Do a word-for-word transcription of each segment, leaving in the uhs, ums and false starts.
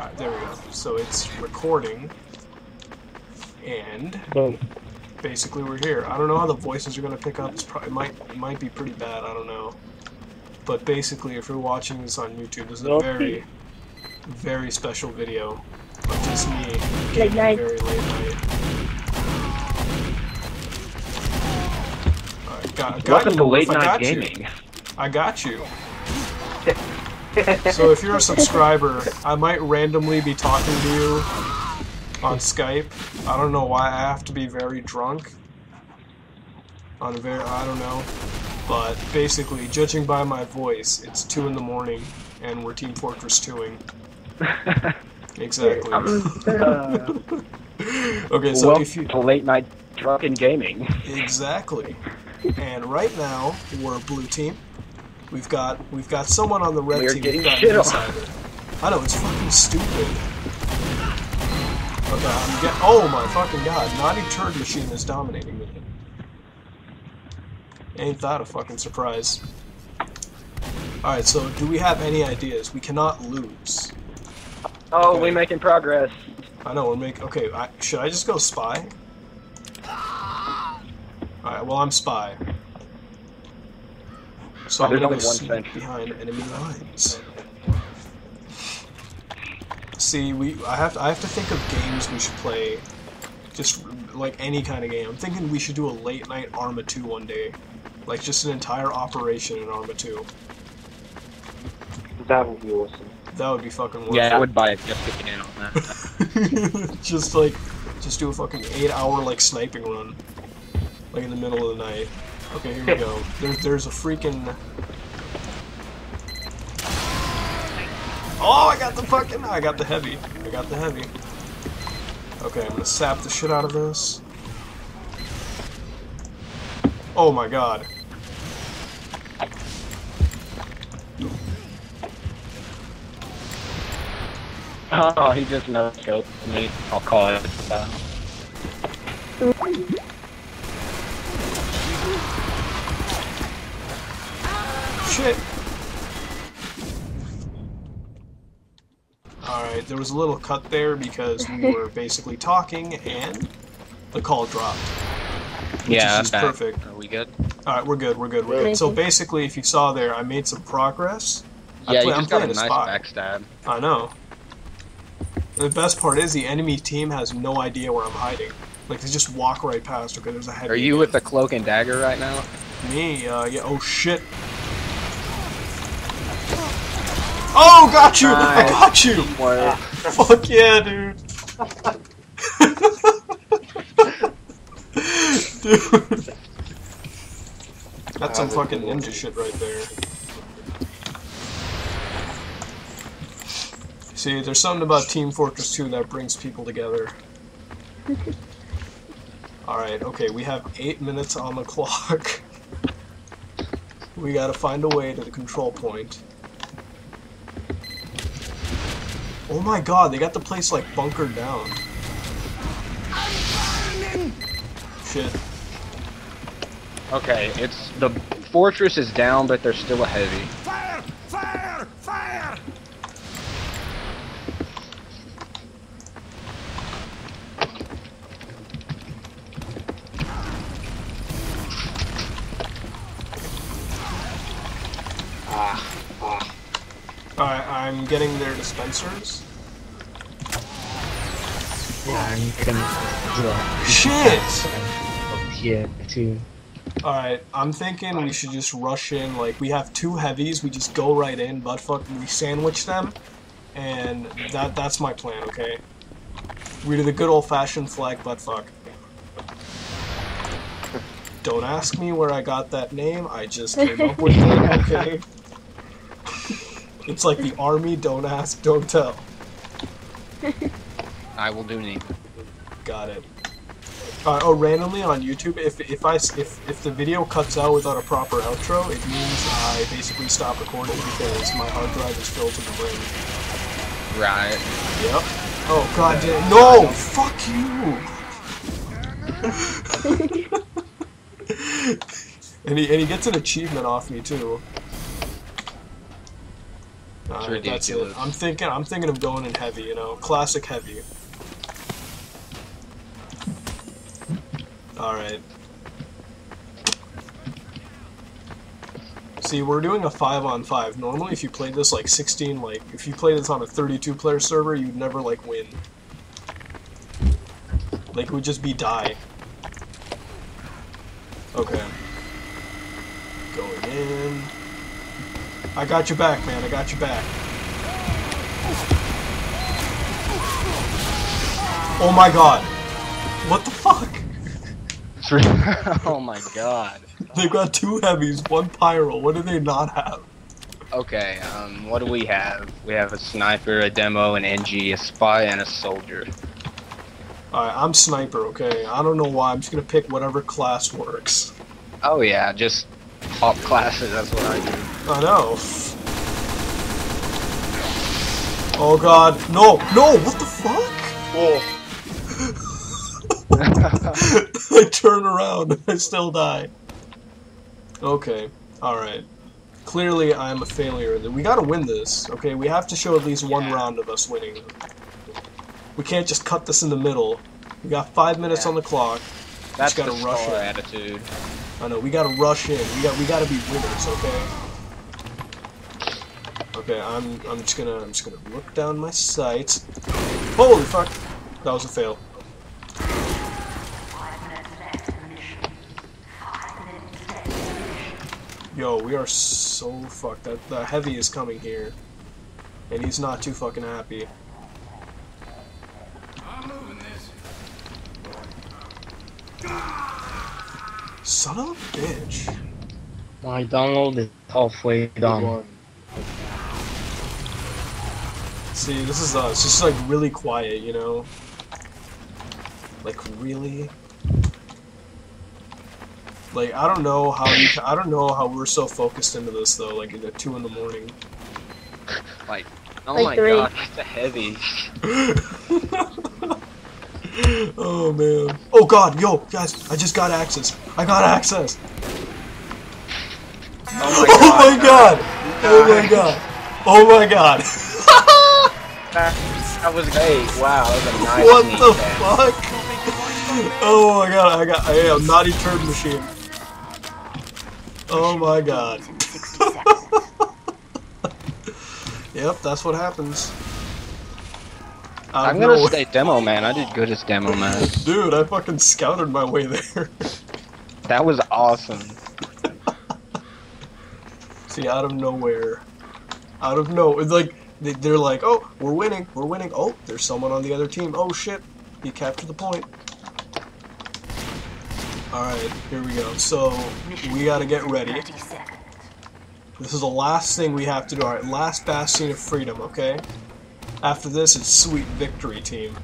Alright, there we go. So it's recording. And boom. Basically we're here. I don't know how the voices are gonna pick up. It's probably might it might be pretty bad, I don't know. But basically if you're watching this on YouTube, this is a very very special video of just me getting very late night. Alright, got got you, late night I got gaming. You. I got you. So if you're a subscriber, I might randomly be talking to you on Skype. I don't know why I have to be very drunk. On a very, I don't know. But basically, judging by my voice, it's two in the morning, and we're Team Fortress two-ing. Exactly. Okay, so well, if you late night drunken gaming. Exactly. And right now we're blue team. We've got we've got someone on the red We're team. Getting got shit off. I know it's fucking stupid. Okay, I'm get, oh my fucking god! Naughty Turd Machine is dominating me. Ain't that a fucking surprise? All right, so do we have any ideas? We cannot lose. Oh, okay. We're making progress. I know we're making. Okay, I, should I just go spy? All right, well I'm spy. So I'm gonna sneak behind enemy lines. See, we I have to I have to think of games we should play, just like any kind of game. I'm thinking we should do a late night ARMA two one day, like just an entire operation in ARMA two. That would be awesome. That would be fucking worth it. Yeah, I would buy it just to get in on that. Just like, just do a fucking eight hour like sniping run, like in the middle of the night. Okay, here we go. There, there's a freaking... Oh, I got the fucking... I got the heavy. I got the heavy. Okay, I'm gonna sap the shit out of this. Oh my god. Oh, he just no-scoped me. I'll call it. Uh... Shit. Alright, there was a little cut there because we were basically talking and the call dropped. Which yeah, is that's perfect. Are we good? Alright, we're good, we're good, we're good. So basically, if you saw there, I made some progress. Yeah, I play, you just I'm got a nice spy. Backstab. I know. And the best part is the enemy team has no idea where I'm hiding. Like, they just walk right past, okay, there's a heavy... Are you with the cloak and dagger right now? Me, uh, yeah, oh shit. Oh, got you! Nice. I got you! Wow. Fuck yeah, dude! Dude. That's some fucking ninja shit right there. See, there's something about Team Fortress two that brings people together. Alright, okay, we have eight minutes on the clock. We gotta find a way to the control point. Oh my god, they got the place, like, bunkered down. Shit. Okay, it's... The fortress is down, but there's still a heavy. Fire! Fire! Fire! Ah. Ah. Alright, I'm getting their dispensers. Yeah, and you can draw. Shit! Here too. Alright, I'm thinking we should just rush in, like, we have two heavies, we just go right in, butt fuck, we sandwich them, and that that's my plan, okay? We do the good old-fashioned flag butt fuck. Don't ask me where I got that name, I just came up with it, okay? It's like the army, don't ask, don't tell. I will do neat. Got it. Uh, oh, randomly on YouTube, if if I if if the video cuts out without a proper outro, it means I basically stop recording because my hard drive is filled to the brim. Right. Yep. Oh god damn! No, fuck you. and he and he gets an achievement off me too. It's uh, ridiculous. I'm thinking. I'm thinking of going in heavy. You know, classic heavy. All right. See, we're doing a five on five. Normally, if you played this like sixteen, like if you played this on a thirty-two player server, you'd never like win. Like it would just be die. Okay. Going in. I got your back, man. I got your back. Oh my god. What the fuck? Oh my god. They've got two heavies, one pyro. What do they not have? Okay, um, what do we have? We have a sniper, a demo, an N G, a spy, and a soldier. Alright, I'm sniper, okay? I don't know why. I'm just gonna pick whatever class works. Oh yeah, just pop classes, that's what I do. I know. Oh god. No! No! What the fuck? Whoa. I turn around and I still die. Okay. Alright. Clearly I am a failure. We gotta win this, okay? We have to show at least one yeah. round of us winning. We can't just cut this in the middle. We got five minutes yeah. on the clock. We That's just gotta the rush in. attitude. I know, we gotta rush in. We got we gotta be winners, okay? Okay, I'm I'm just gonna I'm just gonna look down my sights. Holy fuck! That was a fail. Yo, we are so fucked. That the heavy is coming here. And he's not too fucking happy. Son of a bitch. My download is halfway down. See, this is us. It's just like really quiet, you know? Like, really? Like, I don't know how you I don't know how we're so focused into this, though, like at two in the morning. Like, oh like my three. god, it's a heavy. Oh man. Oh god, yo, guys, I just got access. I got access. Oh my god. Oh my god. Oh my god. Oh my god. That was great. Wow, that was a nice What the fuck? Oh my god, I got I am naughty turd machine. Oh my god. Yep, that's what happens. I'm gonna know. stay demo man, I did good as demo man. Dude, I fucking scouted my way there. That was awesome. See, out of nowhere. Out of no, it's like, they're like, oh, we're winning, we're winning, oh, there's someone on the other team, oh shit, he captured the point. Alright, here we go, so, we gotta get ready. This is the last thing we have to do, alright, last bastion of freedom, okay? After this, it's sweet victory team.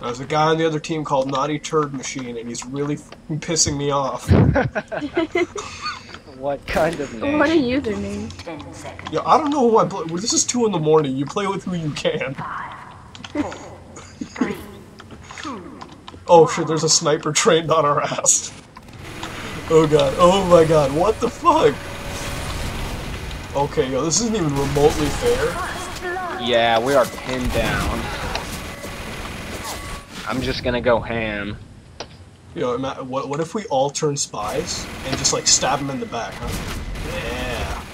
There's a guy on the other team called Naughty Turd Machine, and he's really f pissing me off. What kind of name? What a username. Yo, I don't know who I play. This is two in the morning. You play with who you can. Five, four, three, two, oh shit! There's a sniper trained on our ass. Oh god. Oh my god. What the fuck? Okay, yo, this isn't even remotely fair. Yeah, we are pinned down. I'm just gonna go ham. Yo, what, what if we all turn spies and just, like, stab them in the back, huh? Yeah.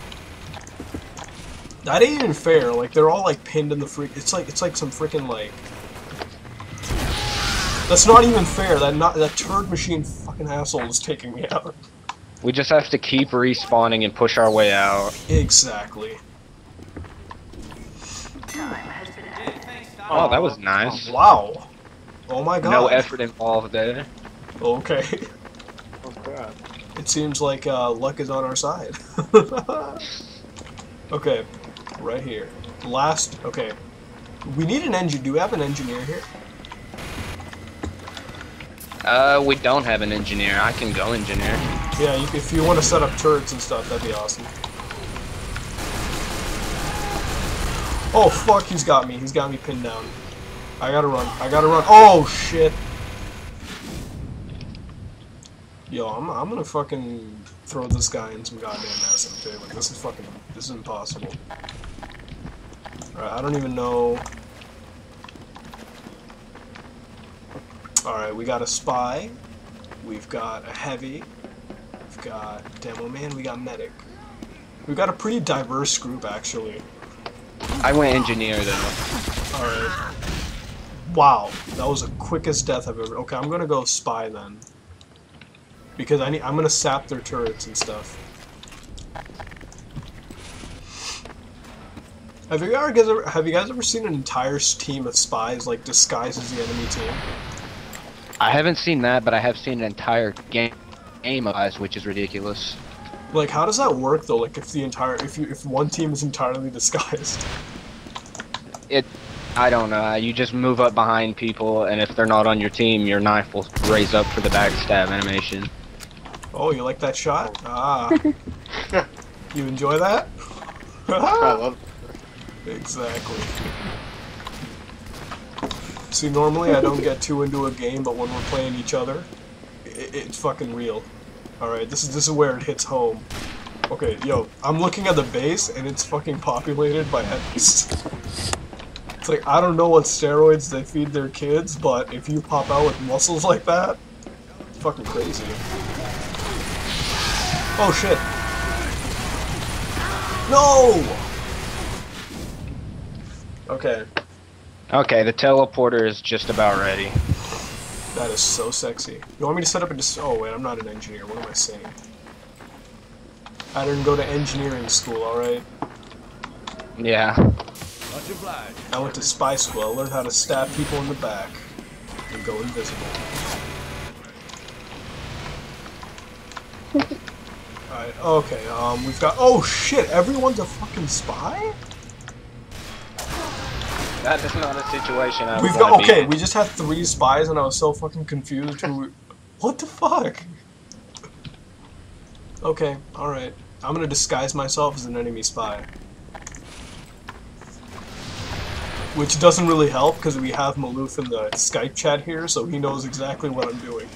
That ain't even fair. Like, they're all, like, pinned in the freak. It's like, it's like some freaking, like... That's not even fair. That not that turd machine fucking asshole is taking me out. We just have to keep respawning and push our way out. Exactly. Oh, that was nice. Oh, wow. Oh my god. No effort involved there. Okay. Oh god. It seems like uh, luck is on our side. Okay. Right here. Last. Okay. We need an engineer. Do we have an engineer here? Uh, we don't have an engineer. I can go engineer. Yeah, you, if you want to set up turrets and stuff, that'd be awesome. Oh, fuck, he's got me. He's got me pinned down. I gotta run. I gotta run. Oh, shit. Yo, I'm, I'm gonna fucking... throw this guy in some goddamn mess, okay? Like, this is fucking, this is impossible. Alright, I don't even know. Alright, we got a spy. We've got a heavy. We've got demo man. We got medic. We've got a pretty diverse group, actually. I went engineer, though. Alright. Wow, that was the quickest death I've ever... Okay, I'm gonna go spy, then. Because I need, I'm gonna sap their turrets and stuff. Have you guys ever, have you guys ever seen an entire team of spies, like, disguised as the enemy team? I haven't seen that, but I have seen an entire game, game of spies, which is ridiculous. Like, how does that work, though? Like, if the entire, if you, if one team is entirely disguised? It, I don't know. You just move up behind people, and if they're not on your team, your knife will raise up for the backstab animation. Oh, you like that shot? Ah. You enjoy that? I love it. Exactly. See, normally I don't get too into a game, but when we're playing each other, it, it's fucking real. Alright, this is this is where it hits home. Okay, yo, I'm looking at the base and it's fucking populated by heavies. It's like, I don't know what steroids they feed their kids, but if you pop out with muscles like that, it's fucking crazy. Oh shit. No! Okay. Okay, the teleporter is just about ready. That is so sexy. You want me to set up a dis- oh wait, I'm not an engineer, what am I saying? I didn't go to engineering school, alright? Yeah. I went to spy school, I learned how to stab people in the back and go invisible. Alright, okay, um, we've got- oh shit, everyone's a fucking spy? That is not a situation I was We've got okay, be. we just had three spies and I was so fucking confused who we, what the fuck? Okay, alright. I'm gonna disguise myself as an enemy spy. Which doesn't really help because we have Maloof in the Skype chat here, so he knows exactly what I'm doing.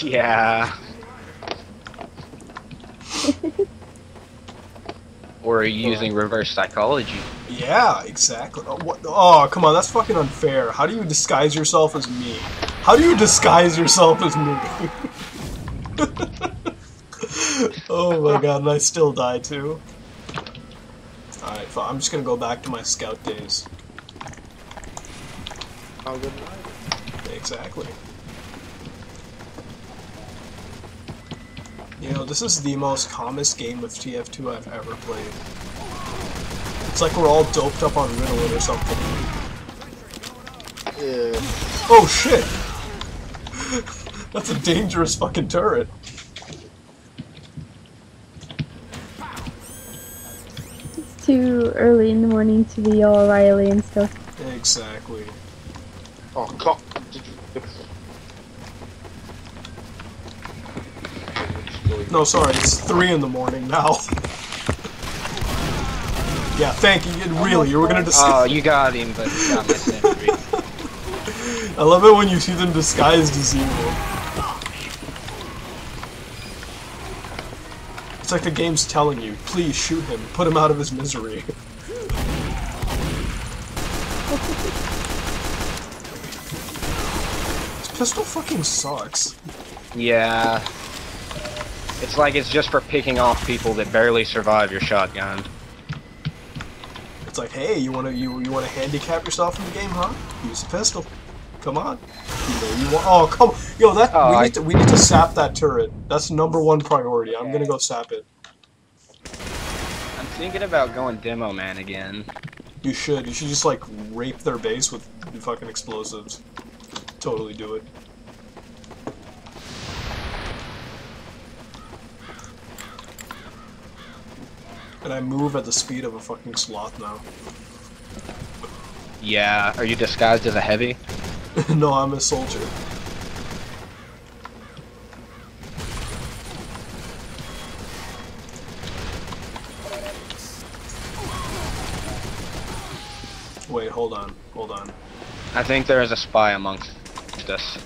Yeah. Or are you using reverse psychology? Yeah, exactly. Oh, what? Oh, come on, that's fucking unfair. How do you disguise yourself as me? How do you disguise yourself as me? Oh my god, and I still die too. Alright, so I'm just gonna go back to my scout days. How good night. Exactly. You know, this is the most calmest game of T F two I've ever played. It's like we're all doped up on Ritalin or something. Yeah. Oh shit! That's a dangerous fucking turret. It's too early in the morning to be all Riley and stuff. Exactly. Oh, cop. No, sorry, it's three in the morning now. Yeah, thank you. It really, you were gonna disguise. Oh, you got him, but you got I love it when you see them disguised as evil. It's like the game's telling you, please shoot him, put him out of his misery. This pistol fucking sucks. Yeah. It's like it's just for picking off people that barely survive your shotgun. It's like, hey, you wanna you you wanna handicap yourself in the game, huh? Use a pistol. Come on. You know, you want, oh come, yo, that oh, we I... need to we need to sap that turret. That's number one priority. Okay. I'm gonna go sap it. I'm thinking about going demo man again. You should. You should just like rape their base with fucking explosives. Totally do it. And I move at the speed of a fucking sloth now. Yeah, are you disguised as a heavy? No, I'm a soldier. Wait, hold on, hold on. I think there is a spy amongst us.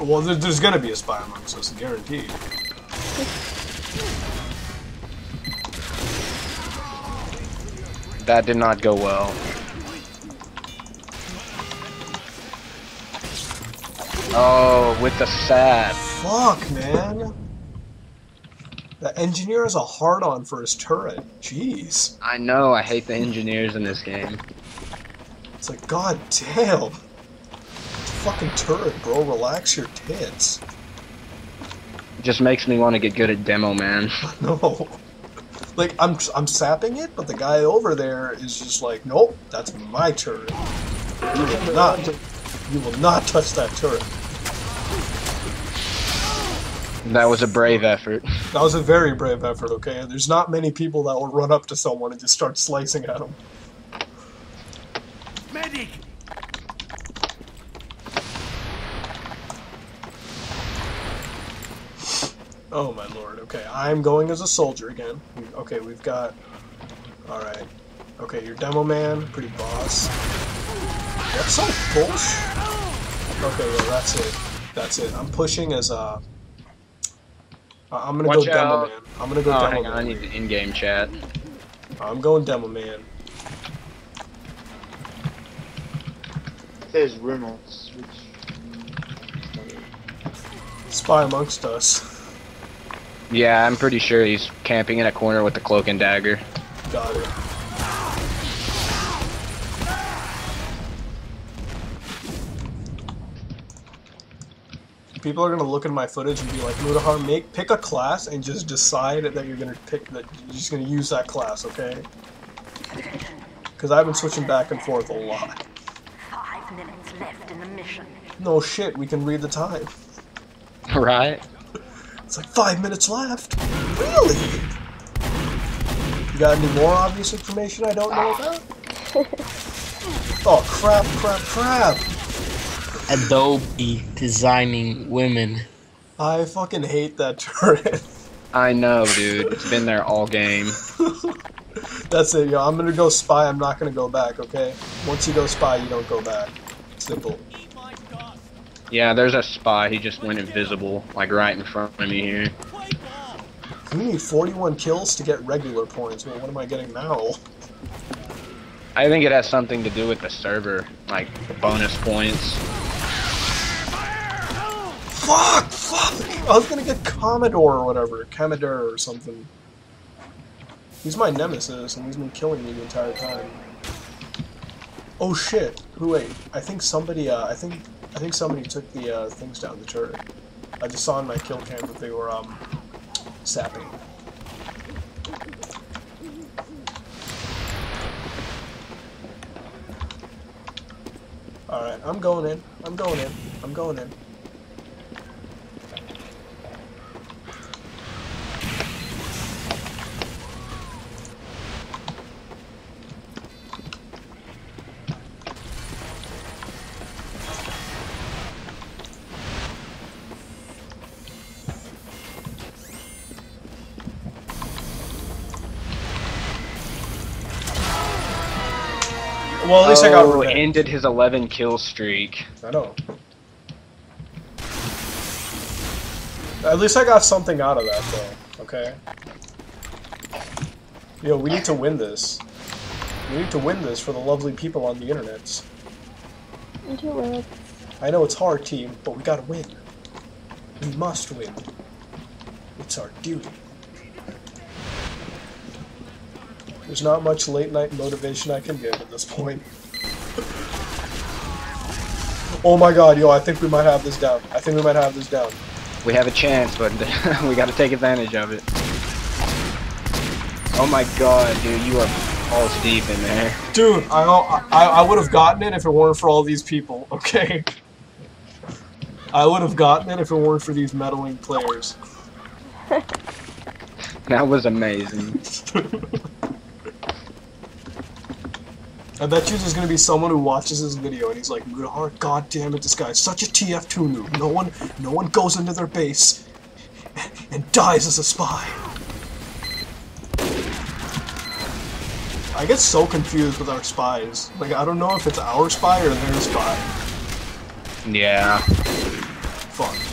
Well, there, there's gonna be a spy amongst us, guaranteed. That did not go well. Oh, with the sad. Fuck, man. The engineer is a hard-on for his turret. Jeez. I know, I hate the engineers in this game. It's like, god damn. Fucking turret, bro. Relax your tits. It just makes me want to get good at demo, man. No. Like, I'm, I'm sapping it, but the guy over there is just like, nope, that's my turret. You will not, you will not touch that turret. That was a brave effort. That was a very brave effort, okay? There's not many people that will run up to someone and just start slicing at them. Medic! Oh my lord, okay, I'm going as a soldier again. Okay, we've got... Alright. Okay, your demo man, pretty boss. That's so bullshit. Okay, well, that's it. That's it. I'm pushing as a... Uh, I'm gonna Watch go out. Demo man. I'm gonna go oh, demo hang on, man. I need the in-game chat. I'm going demo man. It says Reynolds. Spy amongst us. Yeah, I'm pretty sure he's camping in a corner with the cloak and dagger. Got it. People are gonna look at my footage and be like, Mutahar, make pick a class and just decide that you're gonna pick that you're just gonna use that class, okay? Because I've been switching back and forth a lot. Five minutes left in the mission. No shit, we can read the time. Right. It's like five minutes left. Really? You got any more obvious information I don't know about? Oh crap! Crap! Crap! Adobe designing women. I fucking hate that turret. I know, dude. It's been there all game. That's it, yo. I'm gonna go spy. I'm not gonna go back. Okay. Once you go spy, you don't go back. Simple. Yeah, there's a spy. He just went invisible, like right in front of me here. We need forty-one kills to get regular points. Wait, what am I getting now? I think it has something to do with the server, like the bonus points. Fuck! Fuck! I was gonna get Commodore or whatever, Commodore or something. He's my nemesis, and he's been killing me the entire time. Oh shit! Wait, I think somebody. Uh, I think. I think somebody took the uh, things down the turret. I just saw in my kill cam that they were um, sapping. Alright, I'm going in. I'm going in. I'm going in. Well, at least oh, I got revenge. Ended his eleven kill streak. I know. At least I got something out of that, though. Okay. Yo, we need to win this. We need to win this for the lovely people on the internet. I know it's hard, team, but we gotta win. We must win. It's our duty. There's not much late-night motivation I can give at this point. Oh my god, yo, I think we might have this down. I think we might have this down. We have a chance, but we gotta take advantage of it. Oh my god, dude, you are balls deep in there. Dude, I, I, I would've gotten it if it weren't for all these people, okay? I would've gotten it if it weren't for these meddling players. That was amazing. I bet you there's gonna be someone who watches this video and he's like, Mutahar, god damn it, this guy's such a T F two noob. No one no one goes into their base and, and dies as a spy. I get so confused with our spies. Like I don't know if it's our spy or their spy. Yeah. fuck.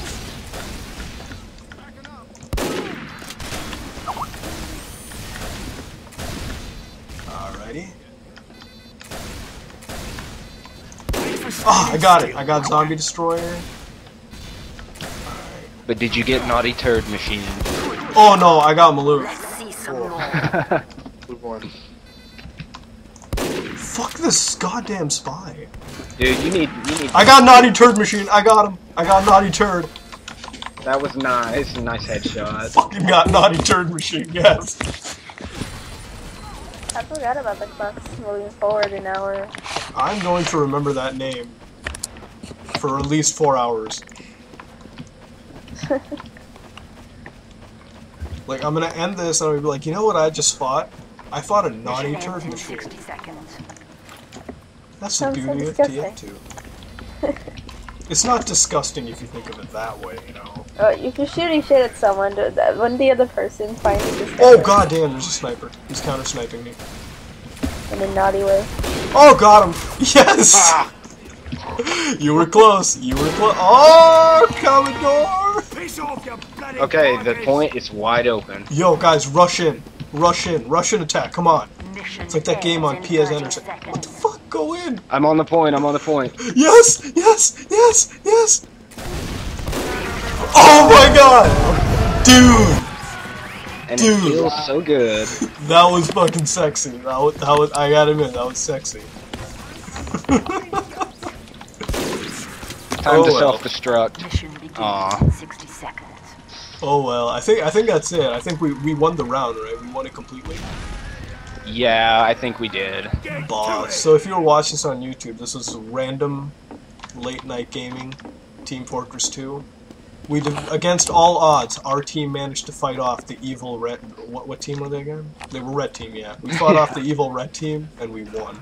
Alrighty. Oh, I got it. I got Zombie Destroyer. Right. But did you get Naughty Turd Machine? Oh no, I got Maloof. Blue one. Fuck this goddamn spy. Dude, you need. You need I got Naughty Turd Machine. I got him. I got Naughty Turd. That was nice. Nice headshot. Fucking got Naughty Turd Machine. Yes. I forgot about the box moving forward an hour. I'm going to remember that name for at least four hours. Like, I'm gonna end this and I'll be like, you know what I just fought? I fought a Naughty Turd Machine. sixty seconds. That's the beauty of T F two. It's not disgusting if you think of it that way, you know. Oh, if you're shooting shit at someone, wouldn't the other person find it disgusting? Oh god damn, there's a sniper. He's counter sniping me. In a naughty way. Oh, got him! Yes! Ah. You were close, you were close. Oh, Commodore! Okay, the point is wide open. Yo, guys, rush in. Rush in. Rush in attack, come on. It's like that game on P S Anderson. What the fuck? Go in! I'm on the point, I'm on the point. Yes! Yes! Yes! Yes! Oh my god! Dude! And Dude. It feels so good. That was fucking sexy. That was, that was, I gotta admit, that was sexy. Time oh to well. self-destruct. Aww. sixty seconds. Oh well, I think I think that's it. I think we, we won the round, right? We won it completely. Yeah, I think we did. Boss. So if you're watching this on YouTube, this is random late night gaming, Team Fortress two. We did, against all odds, our team managed to fight off the evil red. What what team were they again? They were red team, yeah. We fought yeah. off the evil red team and we won.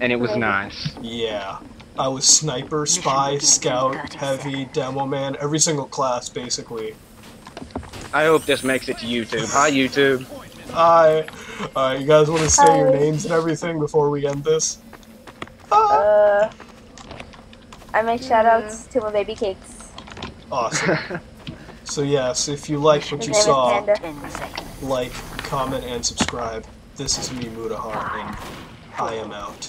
And it was nice. Yeah, I was sniper, spy, scout, heavy, demo man, every single class basically. I hope this makes it to YouTube. Hi YouTube. Hi. Uh, you guys want to say Hi. your names and everything before we end this? Ah. Uh, I make shoutouts to my baby cakes. Awesome. So yes, if you liked what you saw, like, comment, and subscribe. This is me, Mutahar, and I am out.